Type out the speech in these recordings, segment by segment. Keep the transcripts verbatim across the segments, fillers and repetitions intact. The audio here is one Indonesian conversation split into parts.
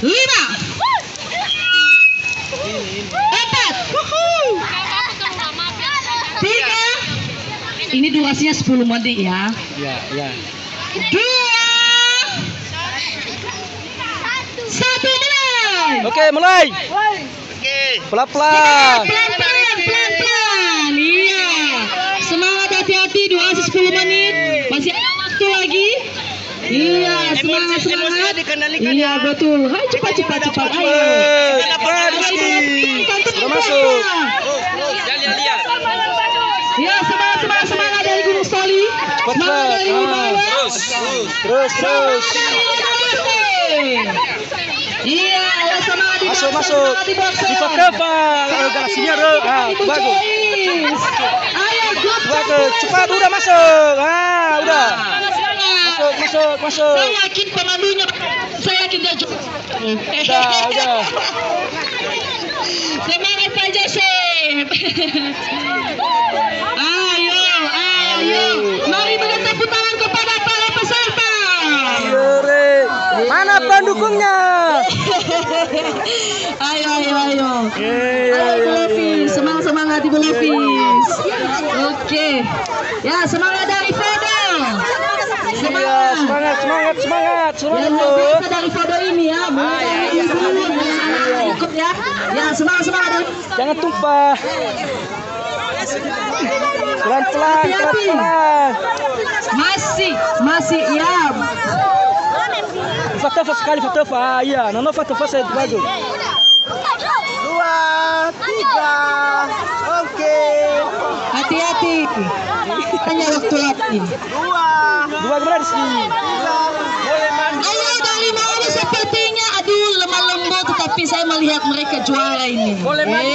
lima, empat, tiga. Ini durasinya sepuluh menit ya. Ya, ya. Dua, satu, mulai. Oke, mulai. Pelan-pelan. Pelan-pelan, pelan-pelan. Iya. Semangat, hati-hati. Durasi sepuluh menit. Masih ada waktu lagi. Iya, semangat, semangat. Iya, betul. Hai, cepat, cepat, cepat. Ayo. Masuk. Ya, semangat, semangat, semangat dari Gunung Sitoli. Semangat dari bawah. Terus, terus, terus. Iya, semangat di masuk, masuk. Di perkepal, garasinya dong. Ah, bagus. Ayo, bagus. Cepat, udah masuk. Ah, udah. Masuk, masuk, masuk. Saya yakin pemandunya, saya yakin dia juga. Udah, udah. Semangat saja, Sep. Ayo, ayo. Mari beri tepuk tangan kepada para peserta. Mana pendukungnya? Ayo, ayo, ayo. Ayo, Belafis. Semangat, semangat di Belafis. Oke. Ya, semangat dari Fado. Semangat, semangat, semangat, semangat. Yang biasa dari Fado ini ya. Mulai dulu ya, anak-anak ikut ya. Ya, semangat, semangat. Jangan tumpah. Pelan-pelan, pelan-pelan. Masih, masih, ya. Fatofa sekali, Fatofa. Iya, Nono Fatofa saya baju. Dua, tiga. Oke. Hati-hati. Hanya waktu lagi. Dua. Dua gimana di sini? Ayo dari mana sepertinya. Aduh, lemah lembut. Tetapi saya melihat mereka juara ini. Boleh main.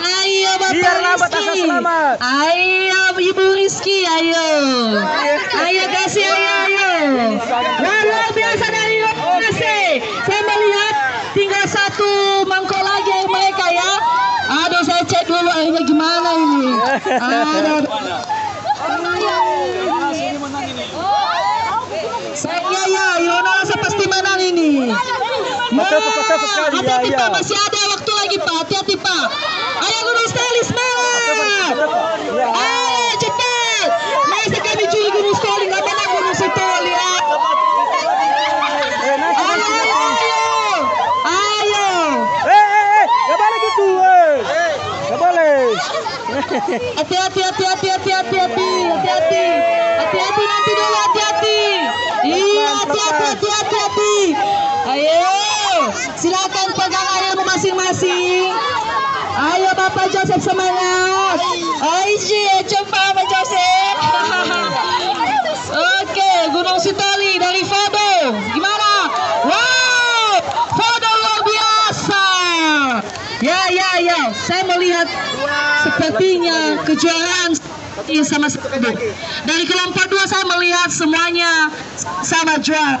Ayo Bapak Rizky, ayo Ibu Rizky, ayo, ayo kasih, ayo, ayo. Luar biasa dari Lase. Saya melihat tinggal satu mangkok lagi yang mereka ya. Aduh, saya cek dulu airnya gimana ini. Aduh. Saya ya, Yona Lase pasti menang ini. Hati-hati Pak, masih ada waktu lagi Pak, hati-hati Pak. Ayo Gunung Sitoli semangat. Ayo cepat. Masa kami curi Gunung Sitoli, gak menang Gunung Sitoli. Ayo, ayo. Ayo. Eh, gak boleh gitu. Gak boleh. Hati-hati, hati-hati, hati-hati, hati-hati. Hati-hati nanti dulu, hati-hati. Iya, hati-hati, hati-hati, hati. Ayo. Silakan pegang ayam masing-masing. Ayo Bapak Joseph semangat. Ayo cepat Bapak Joseph. Oke, Gunung Sitoli dari Fado. Gimana? Wow, Fado luar biasa. Ya, ya, ya. Saya melihat sepertinya kejuaraan sama sama. Dari kelompok dua saya melihat semuanya sama juara.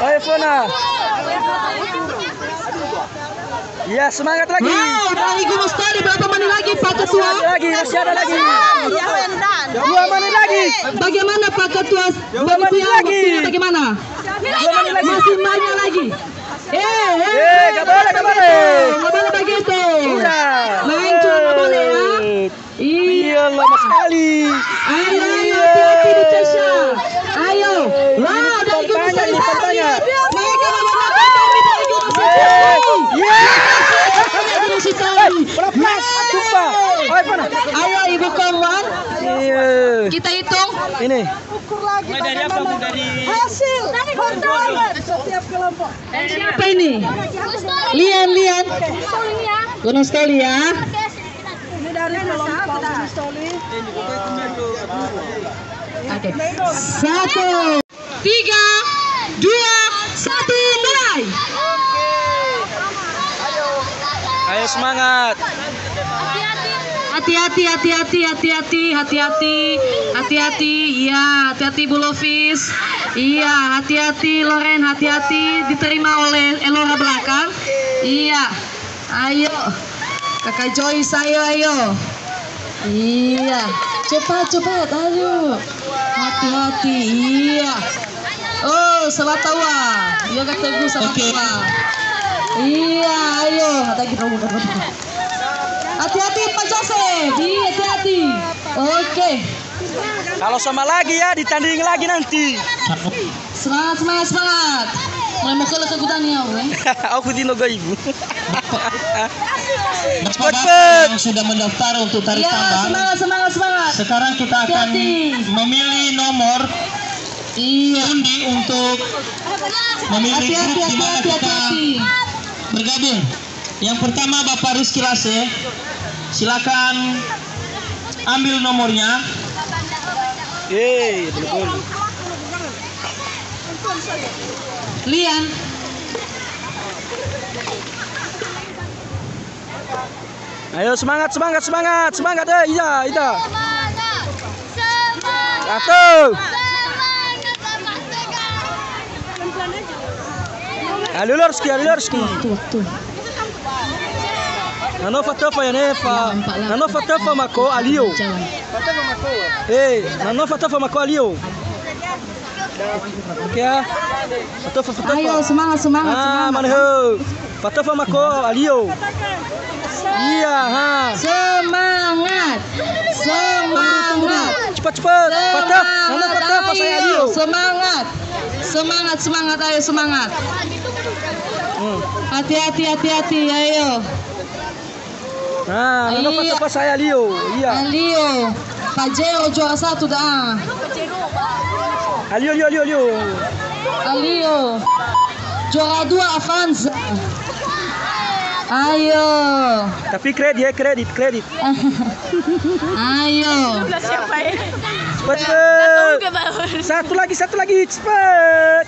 Oi, phone. Ya, semangat lagi. Dari Gunung Sitoli berapa menit lagi, Pak Ketua? Lagi, masih ada lagi. Dua menit lagi. Bagaimana Pak Ketua? Dua menit lagi. Bagaimana? Masih banyak lagi. Eh, eh, tak boleh, tak boleh. Tak boleh begitu. Main cuma tak boleh ya. Iya, lama sekali. Ayo, ayo, hati-hati di Cesha. Ayo. Wah, dari Gunung Sitoli. Mereka memenangkan kami dari Gunung Sitoli. Dari Gunung Sitoli. Ayo, Ibu Komwan. Kita hitung. Ini. Ukur lagi bagaimana hasil pertandingan setiap kelompok. Siapa ini? Lian, Lian. Gunung Sitoli ya. Oke, satu, tiga, dua. Ayo semangat. Hati-hati, hati-hati, hati-hati, hati-hati, hati-hati, iya, hati-hati Bu Lovis, iya, hati-hati Loren, hati-hati, diterima oleh Elora belakang, iya, ayo, kakak Joyce, ayo, ayo, iya, cepat, cepat, ayo, hati-hati, iya, oh, salah tawa, iya kakak Teguh salah tawa, iya, ayo, hati-hati, hati-hati Pak Joseph, hati-hati. Oke. Kalau sama lagi ya, ditanding lagi nanti. Semangat, semangat, semangat. Mau ke lekutan ya, Wei. Aku Dino Gaibu. Bapak yang sudah mendaftar untuk tarik tambang. Ya, semangat, semangat, semangat. Sekarang kita akan memilih nomor undi untuk memilih grup di mana kita bergabung. Yang pertama Bapak Rizky Lase, silakan ambil nomornya. Hey, Lian. Ayo semangat, semangat, semangat, semangat, eh, iya, iya. Satu. Ayo Rizky, ayo Rizky. Nano fatafa ya nefa, nano fatafa mako alio. Hey, nano fatafa mako alio. Okey, fatafa fatafa. Ayo semangat semangat semangat. Ah, manho, fatafa mako alio. Iya, ha. Semangat, semangat. Cepat cepat, fatafa, nano fatafa saya alio. Semangat, semangat semangat, ayo semangat. Hati-hati, hati-hati, ayo. Ah, nano fatafa saya Leo, iya. Leo, Pajero juara satu dah. Leo, Leo, Leo, Leo. Leo, juara dua Avanza. Ayo. Tapi kredit, kredit, kredit. Ayo. Cepat. Satu lagi, satu lagi, cepat.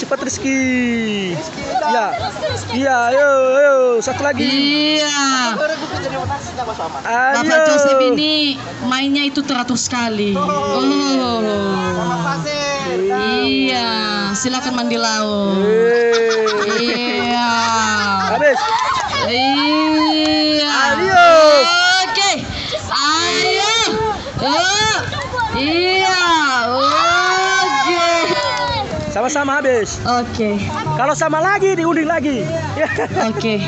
Cepat Rizky. Iya. Iya, ayo, ayo, satu lagi. Iya. Bapak Joseph ini mainnya itu teratur sekali. Oh. Iya, silakan mandi laut. Iya. Habis. Iya. Ayo. Oke. Ayo. Iya. Sama-sama habis. Oke. Kalau sama lagi diunding lagi. Oke.